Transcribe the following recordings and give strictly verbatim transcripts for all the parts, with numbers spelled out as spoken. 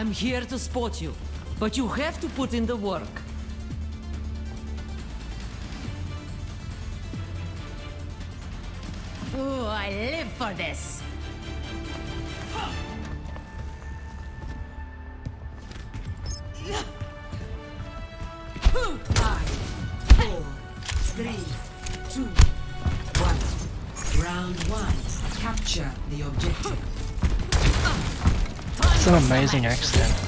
I'm here to spot you, but you have to put in the work. Ooh, I live for this. five, four, three, two, one. Round one. Capture the objective. It's an amazing accident.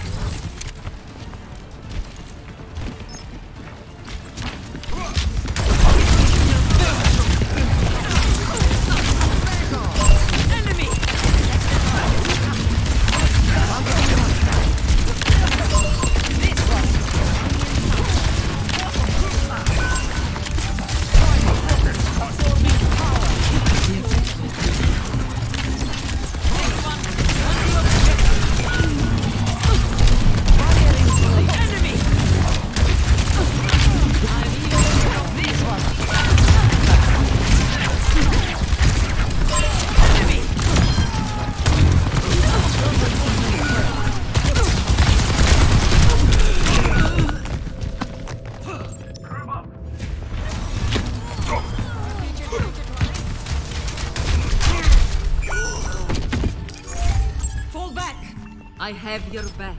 I have your back.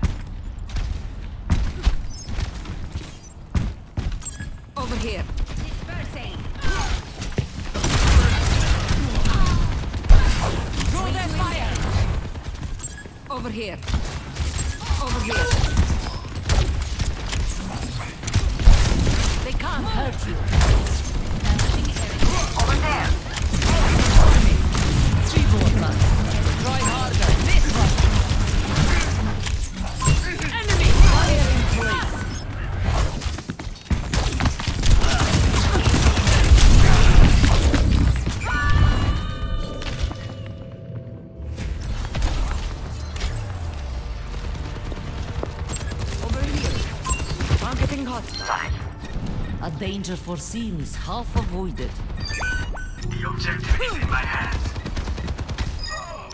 Over here. Dispersing. Draw that fire. Over here. Over here. They can't hurt you. Over there. Three more plus. Try harder. This one. A danger foreseen is half avoided. The objective is in my hands.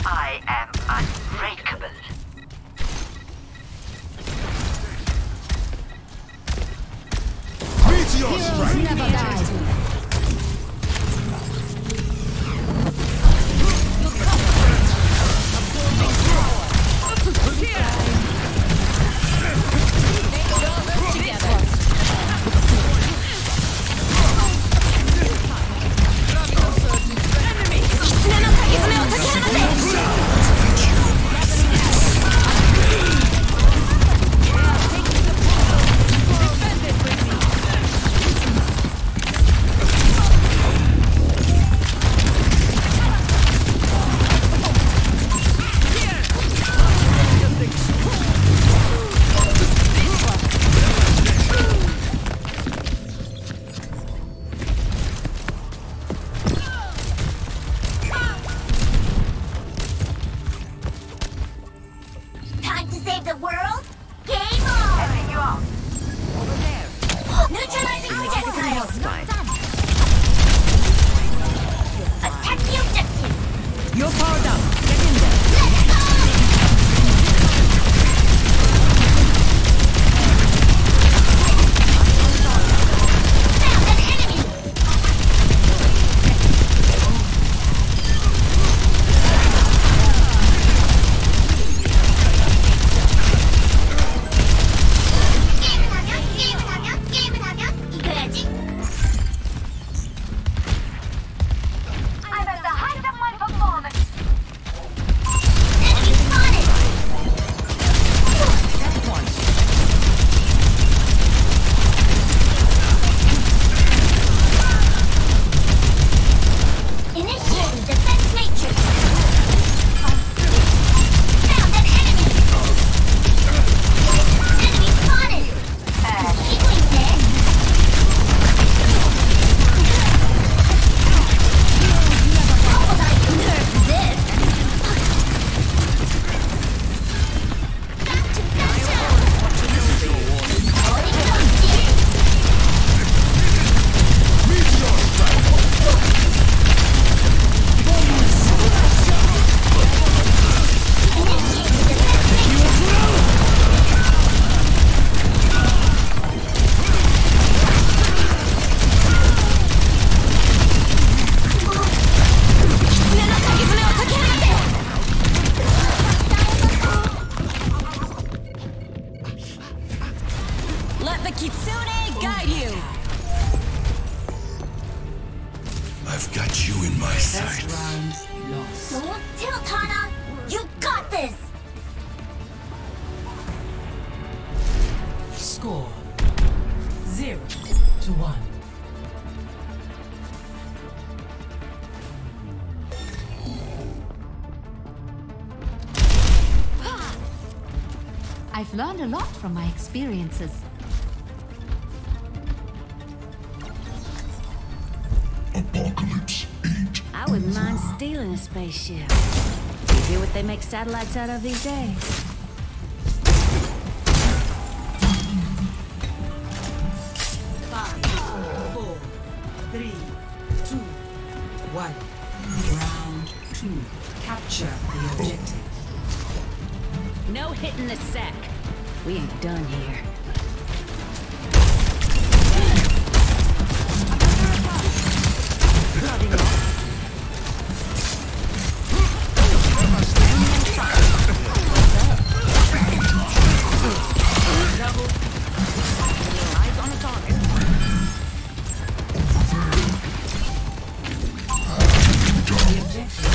I am unbreakable. Meteor strike! Never die. I've learned a lot from my experiences. Apocalypse eight. I wouldn't mind stealing a spaceship. You hear what they make satellites out of these days? Five, four, three, two, one. Round two. Capture the objective. No hitting the sack. We ain't done here. Eyes on a target. Let's go!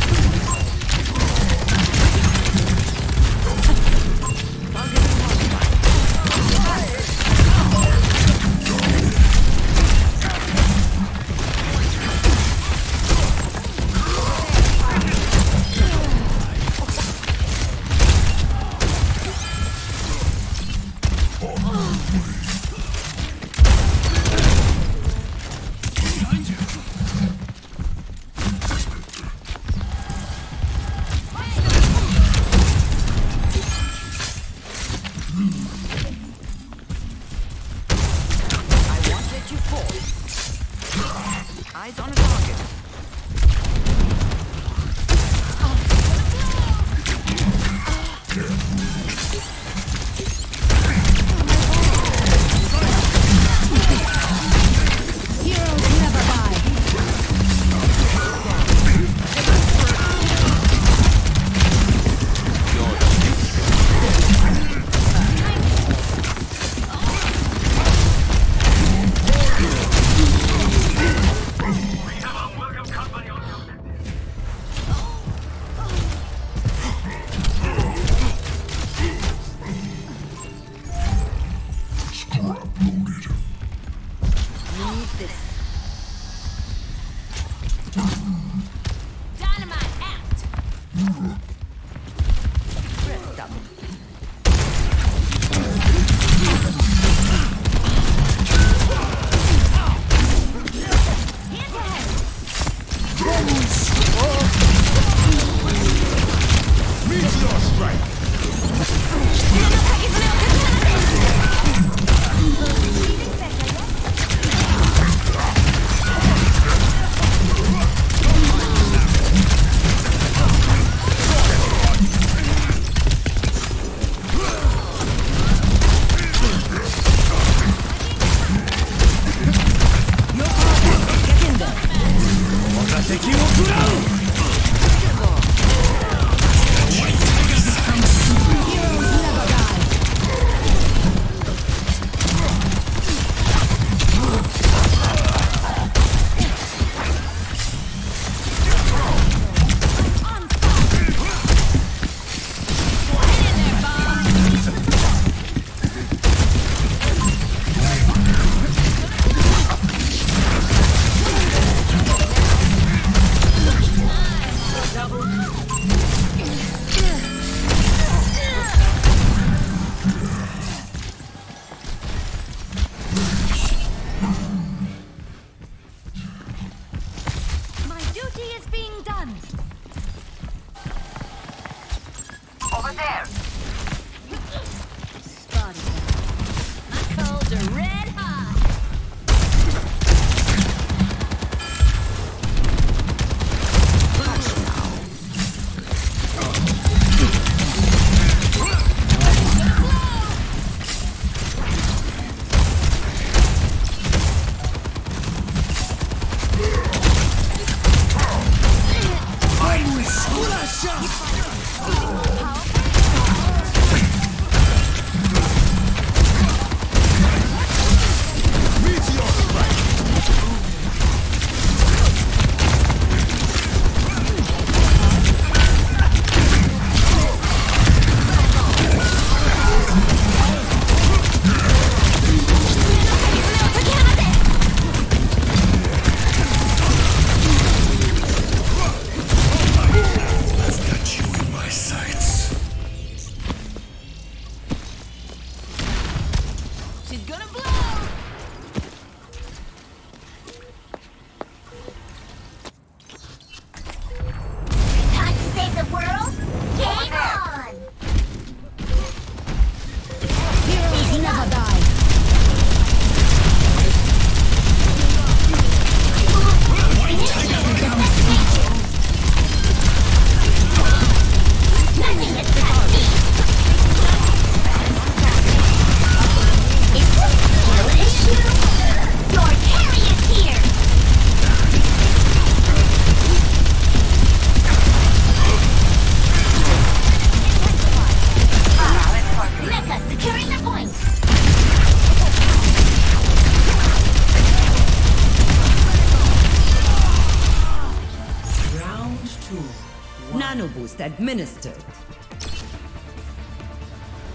Test administered.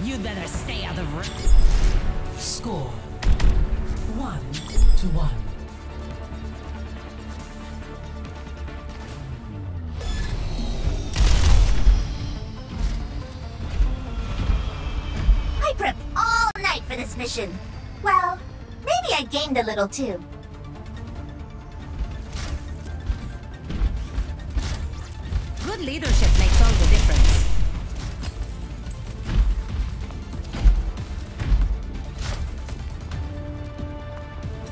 You'd better stay out of range. Score one to one. I prep all night for this mission. Well, maybe I gained a little too. Good leadership makes all the difference.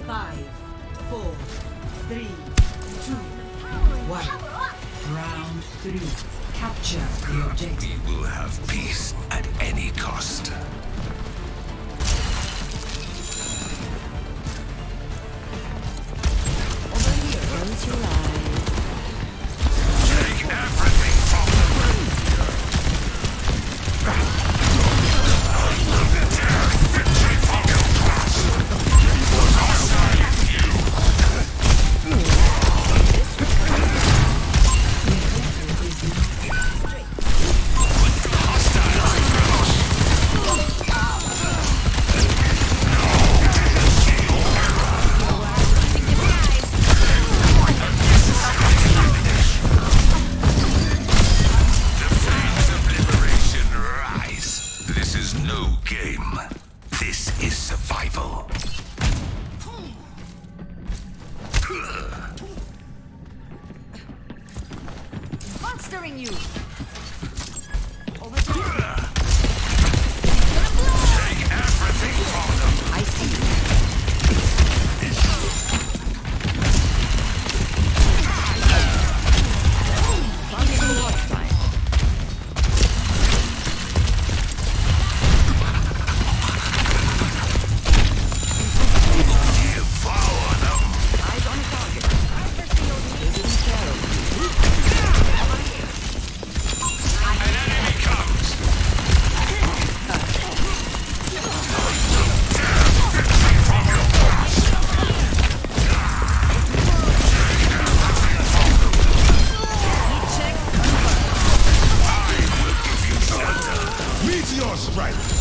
Five, four, three, two, one. Round three. Capture the objective. We will have peace at any cost. Monstering you. Over. Meteor strike!